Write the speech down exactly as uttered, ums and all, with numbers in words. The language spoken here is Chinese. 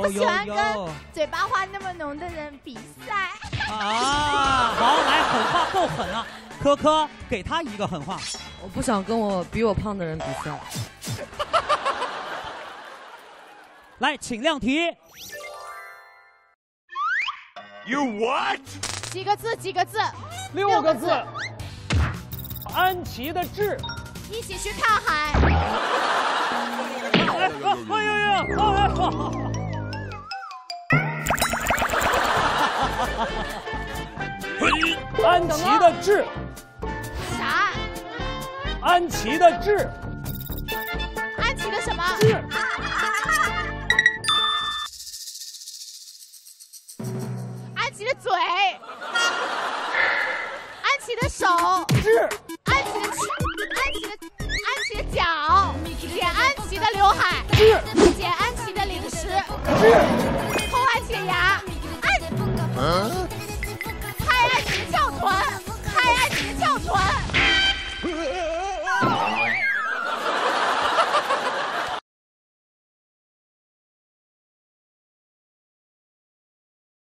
不喜欢跟嘴巴花那么浓的人比赛。啊，好，来狠话够狠了，科科给他一个狠话。我不想跟我比我胖的人比赛。来，请亮题。You what？ 几个字？几个字？六个字。安琪的志。一起去看海。哎呦呦！哎呦！安琪的志。啥？安琪的志。安琪的什么？志。安琪的嘴。安琪的手。志。安琪的手。 安琪的脚，剪安琪的刘海，剪安琪的零食，抠安琪的牙，安。